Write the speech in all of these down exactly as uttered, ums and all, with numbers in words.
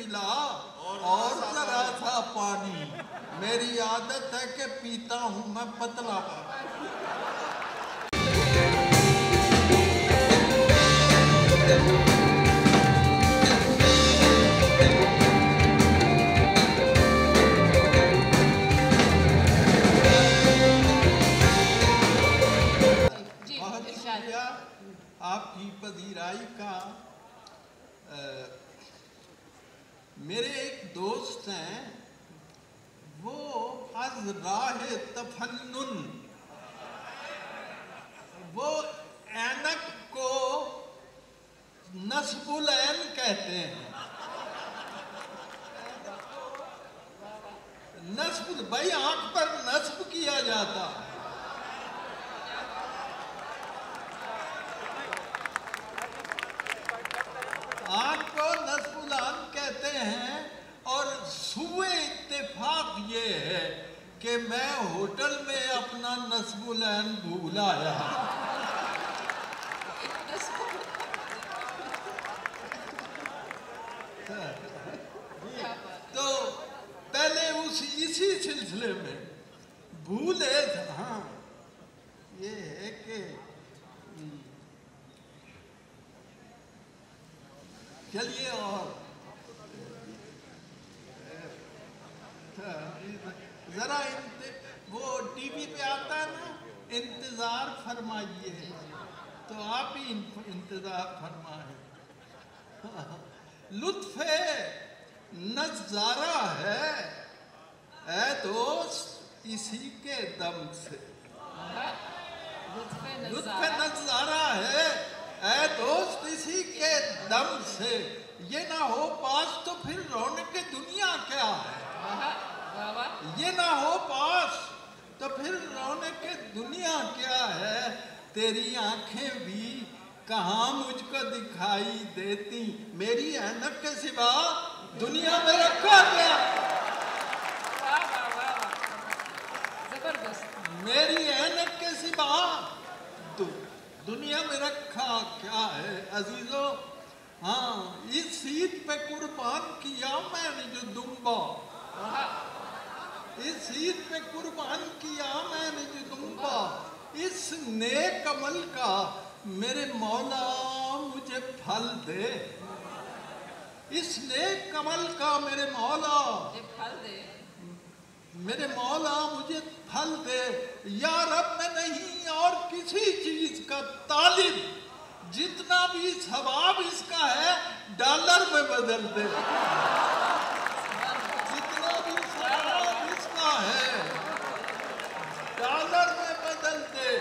मिला और जरा सा पानी। मेरी आदत है कि पीता हूँ मैं पतला पानी। आपकी पधिराई का आ, मेरे एक दोस्त हैं, वो फज राह तफन्नुन, वो ऐनक को नस्बुल ऐन कहते हैं। नस्ब भाई आंख पर नस्ब किया जाता है। आंख को नस्बुल ऐन कहते हैं। और सुए इत्तेफाक ये है कि मैं होटल में अपना नस्बुल ऐन भूल आया। तो पहले उस इसी सिलसिले में भूले था। ये है कि चलिए और जरा वो टीवी पे आता है ना, इंतजार फरमाइए, तो आप ही इंतजार फरमाए। लुत्फे नजारा है ऐ दोस्त इसी के दम से। लुत्फे नजारा है ऐ दोस्त इसी के दम से, ये ना हो पास तो फिर रोने की दुनिया क्या है। ये ना हो पास तो फिर रोने की दुनिया क्या है। तेरी आंखें भी कहाँ मुझको दिखाई देती, मेरी ऐनक के सिवा दुनिया में रखा गया। मेरी ऐनक के सिवा दुनिया में रखा क्या है। अजीजों, हाँ, इस सीट पे कुर्बान किया मैंने जो दुम्बा, इस सीट पे कुर्बान किया मैंने जो दुम्बा, इस नेक अमल का मेरे मौला मुझे फल दे। इस नेक अमल का मेरे मौला फल दे, मेरे मौला मुझे फल दे। या रब, मैं नहीं और किसी चीज का तालिब, जितना भी सवाब इसका है डॉलर में बदल दे। जितना भी सवाब इसका है डॉलर में बदल दे।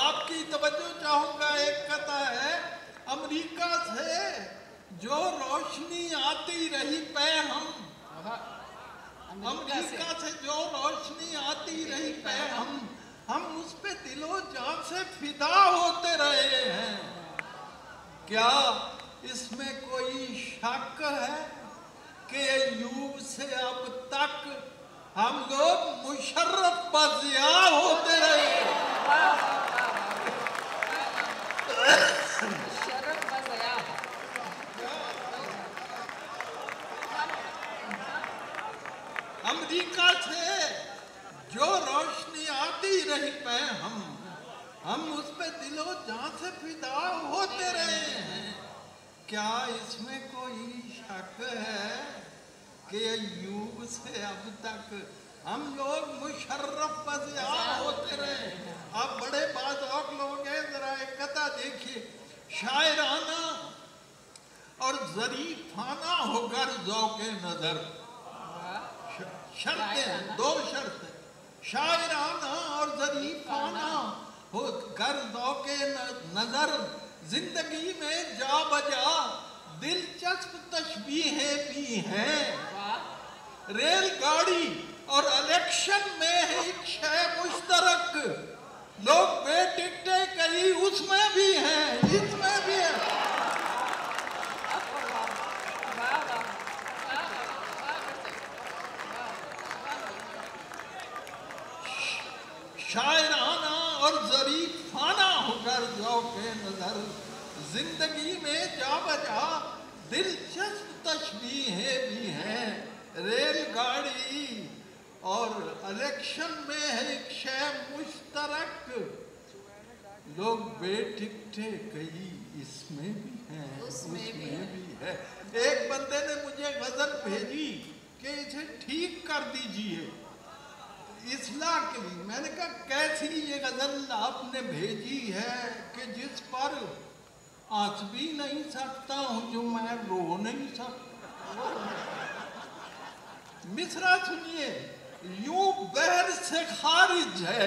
आपकी तवज्जो चाहूंगा, एक कथा है अमेरिका से, जो रोशनी आती रही पे हम अमरीका से, से जो रोशनी आती रही पे हम हम उस पे दिलो जान से फिदा होते रहे हैं। क्या इसमें कोई शक है कि यूब से अब तक हम लोग मुशर्रफ बजिया होते रहे। अमरीका से जो रोशनी आती रही पे हम हम उस पे दिलो जान से फिदा होते रहे हैं। क्या इसमें कोई शक है कि अय्यूब से अब तक हम लोग मुशर्रफ बजिया होते रहे। आप बड़े बाज़ौक़ लोग हैं, जरा एक कथा देखिए। शायराना और ज़रीफ़ाना होकर ज़ौक़े नज़र, शर्तें दो शर्तें, शायराना और ज़रीफ़ाना हो कर ज़ौक़े नज़र, जिंदगी में जा बजा दिलचस्प तशबीहें भी हैं। रेलगाड़ी और इलेक्शन में एक शय मुश्तरक, लोग बेटिकटे कहीं उसमें भी हैं इसमें भी हैं। शायराना और ज़रीफ़ाना होकर ज़ौक़े नज़र, जिंदगी में जा बजा दिलचस्प तस्वीरें भी हैं। रेलगाड़ी और इलेक्शन में है एक शय मुश्तरक, लोग बेठिकठे कई इसमें भी हैं उसमें भी है, भी है। एक बंदे ने मुझे गजल भेजी कि इसे ठीक कर दीजिए इसला के लिए। मैंने कहा कैसी ये गजल आपने भेजी है कि जिस पर आंच भी नहीं सकता हूँ, जो मैं रो नहीं सकता। मिसरा सुनिए, यूं बहर से खारिज है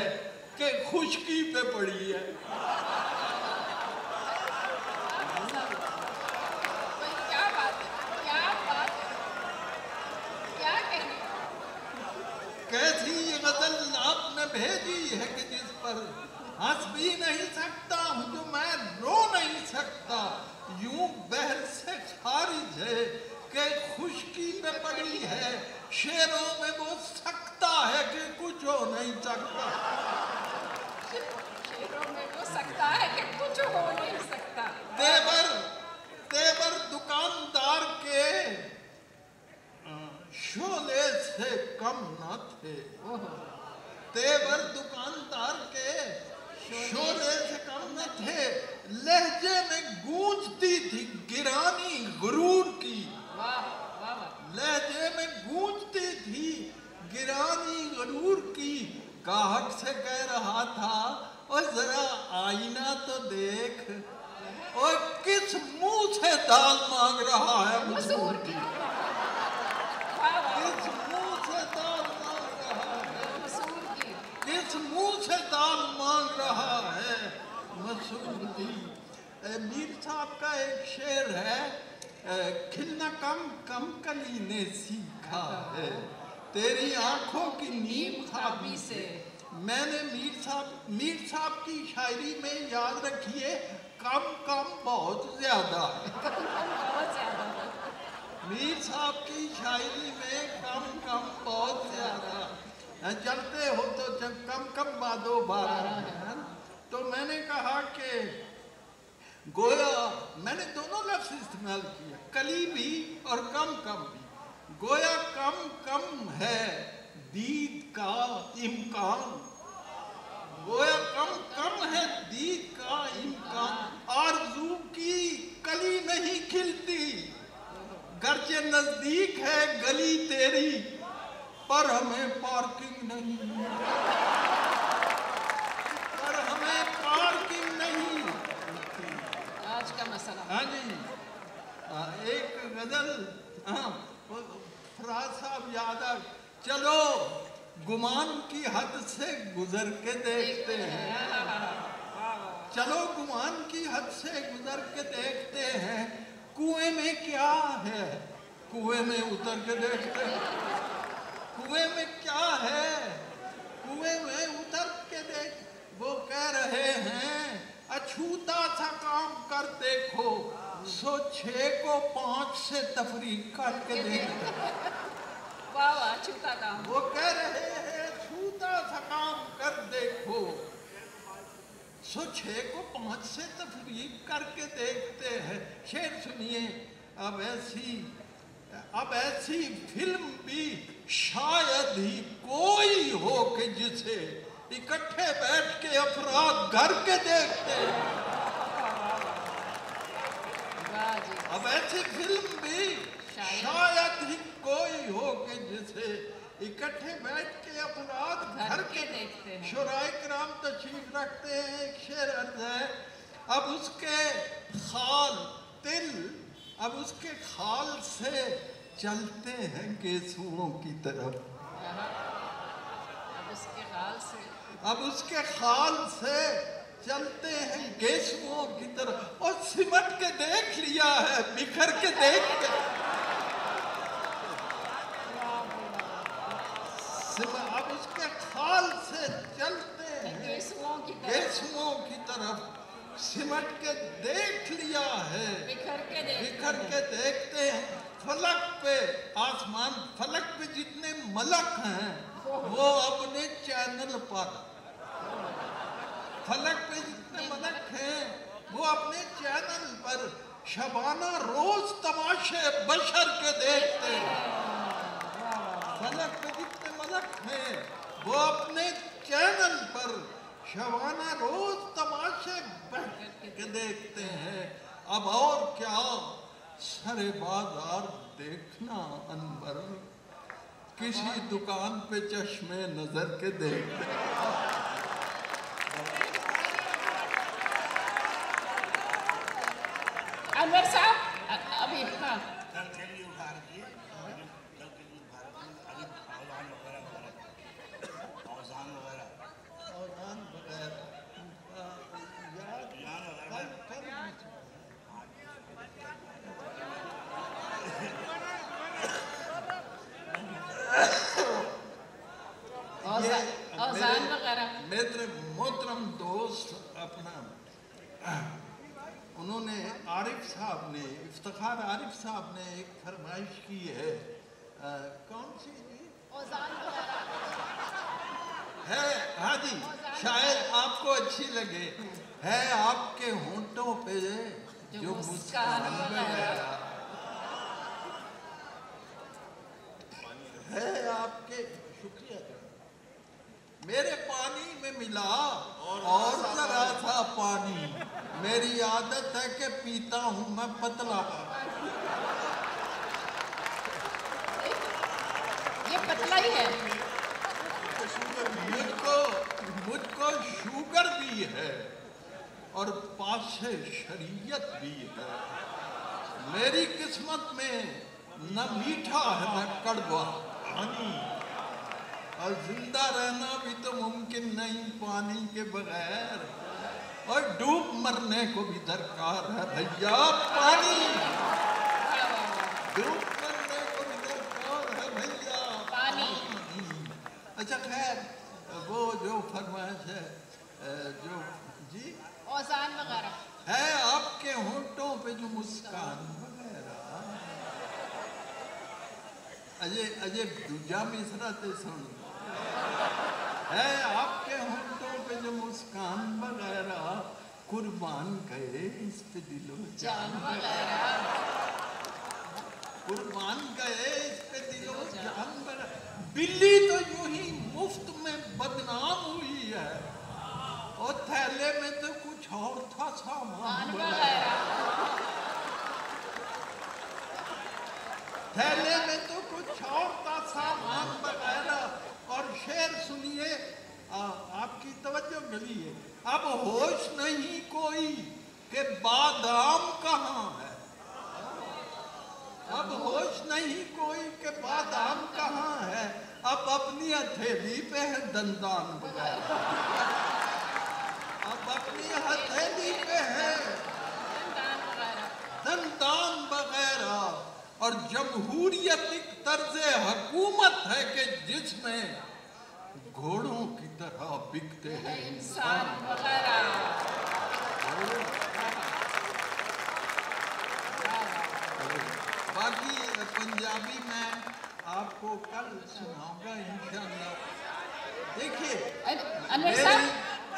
कि खुशकी पे पड़ी है। क्या बात है, क्या बात है, क्या कहने कैसी ये गजल आपने भेजी है कि जिस पर हंस भी नहीं सकता हूँ, जो मैं रो नहीं सकता। यूं बहर से खारिज है कि खुशकी पे पड़ी है। शेरों में वो सकता है कि कुछ हो नहीं सकता। शेरों में वो सकता है कि कुछ हो नहीं सकता। तेवर तेवर दुकानदार के शोले से कम न थे। तेवर दुकानदार के शोले से कम न थे। लहजे में गूंजती थी गिरानी गुरूर की। वाह वाह। लहजे में गूंजती थी गिरानी गुरूर की। गाहक से कह रहा था, और जरा आईना तो देख, और किस मुंह से दाल मांग रहा है मजदूर की। किस मुंह से दाल मांग रहा है मजदूर की। किस मुंह से दाल मांग रहा है मजदूर की। मीर साहब का एक शेर है, खिलना कम कम कली ने सीखा है, तेरी आंखों की नीम खाबी से। मैंने मीर साहब मीर साहब की शायरी में याद रखिए, कम कम बहुत ज्यादा है। मीर साहब की शायरी में कम कम बहुत ज्यादा। चलते हो तो जब कम कम बादो बारह। तो मैंने कहा कि गोया मैंने दोनों लफ्ज़ इस्तेमाल किया, कली भी और कम कम भी। गोया कम कम है दीद का इम्कान। गोया कम कम है दीद का इम्कान। आरज़ू की कली नहीं खिलती, गर्चे नजदीक है गली तेरी, पर हमें पार्किंग नहीं पर हमें पार्किंग नहीं। आज का मसला। हाँ जी, एक गजल। हाँ, फराज साहब याद आ। चलो गुमान की हद से गुजर के देखते हैं। चलो गुमान की हद से गुजर के देखते हैं, कुएं में क्या है, कुएं में उतर के देखते हैं। कुएं में क्या है, कुएं में उतर के देख। वो कह रहे हैं अछूता सा काम कर देखो, सो छः को पाँच से तफरीक कर के देखो। वाह, अछूता काम। वो कह रहे हैं अछूता सा काम कर देखो, सो छः को पाँच से तफरीक करके देखते हैं। शेर सुनिए, अब ऐसी अब ऐसी फिल्म भी शायद ही कोई हो कि जिसे इकट्ठे बैठ के अफराद घर के देखते हैं। अब ऐसी फिल्म भी शायद ही कोई हो कि जिसे इकट्ठे बैठ के अपराध घर के देखते हैं। शुराए किराम तशरीफ रखते हैं। एक शेर अर्ज है, अब उसके खाल तिल अब उसके खाल से चलते हैं गेसुओं की तरफ। अब उसके खाल से अब उसके खाल से चलते हैं गेसुओं की तरफ। और सिमट के देख लिया है, बिखर के देख के अब उसके खाल से चलते हैं गेसुओं की तरफ। सिमट के देख लिया है, बिखर के बिखर के देखते हैं। फलक पे आसमान फलक पे जितने मलक हैं वो अपने चैनल पर। फलक पे जितने मलक हैं वो अपने चैनल पर। शबाना रोज तमाशे बशर के देखते हैं। फलक पे जितने मलक हैं वो अपने चैनल पर शबाना रोज तमाशे बशर के देखते हैं। अब और क्या सरे बाजार देखना अनबर, किसी दुकान पे चश्मे नजर के देखते हैं। अनवर साहब अभी हाँ कल के लिए उठा रही है, कल के लिए उठा रही है अभी औजान वगैरह औजान वगैरह औजान वगैरह यार यार वगैरह औजान वगैरह। मेरे मोहतरम दोस्त अपना उन्होंने आरिफ साहब ने इफ्तिखार आरिफ साहब ने एक फरमाइश की है। आ, कौन सी है हाजी, शायद आपको अच्छी लगे। है आपके होंठों पे जो मुस्कान है आपके, शुक्रिया मेरे पानी में मिला और जरा सा पानी, मेरी आदत है कि पीता हूं मैं पतला। ये पतला ही है। मुझको मुझको शुगर भी है और पासे शरीयत भी है। मेरी किस्मत में न मीठा है न कड़वा पानी, और जिंदा रहना भी तो मुमकिन नहीं पानी के बगैर, और डूब मरने को भी दरकार है भैया पानी, डूब मरने को भी दरकार है भैया पानी। अच्छा खैर वो जो फरमाइश है जो जी औसान वगैरह है आपके होंठों पे जो मुस्कान वगैरह। अजय अजय दूजा मिसरा ते सुन है आपके होंठों पे जो मुस्कान वगैरह, कुर्बान गए इस पे दिलो जान वगैरह, कुर्बान गए इस पे दिलो जान वगैरह। बिल्ली तो यूं ही मुफ्त में बदनाम हुई है, और थैले में तो कुछ और था सामान वगैरह, थैले में तो कुछ और था सामान वगैरह। और शेर सुनिए, आपकी तवज्जो मिली है। अब होश नहीं कोई के बादाम कहाँ है, अब होश नहीं कोई के बादाम कहाँ है, अब अपनी हथेली पे है दंदान वगैरह, अब अपनी हथेली पे है दंदान वगैरह। और जमहूरियत एक तर्ज हकूमत है कि जिसमें घोड़ों की तरह बिकते हैं इंसान वगैरह। बाकी पंजाबी मैं आपको कल सुनाऊंगा इंशाअल्लाह। देखिए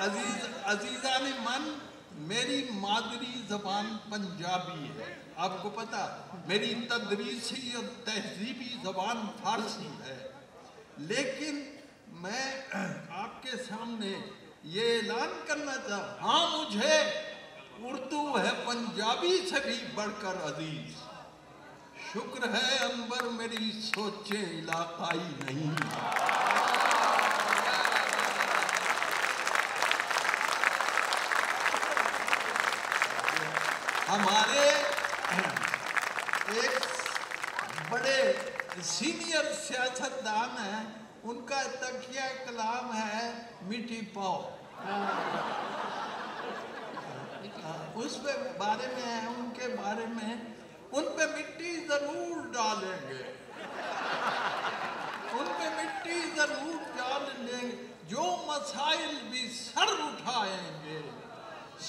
अजीज अजीजा ने मन, मेरी मादरी जबान पंजाबी है आपको पता, मेरी तदरीसी और तहजीबी जबान फारसी है, लेकिन मैं आपके सामने ये ऐलान करना चाहता हूँ हाँ मुझे उर्दू है पंजाबी से भी बढ़कर अजीज। शुक्र है अंबर मेरी सोचे इलाकाई नहीं, हमारे एक बड़े सीनियर सियासतदान हैं उनका तकिया कलाम है मिट्टी पाव, उस पे बारे में है उनके बारे में उन पे मिट्टी जरूर डालेंगे, उन पे मिट्टी जरूर डाल लेंगे, जो मसाइल भी सर उठाएंगे।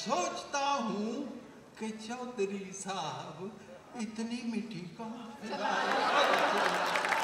सोचता हूँ कि चौधरी साहब इतनी मिठी कौन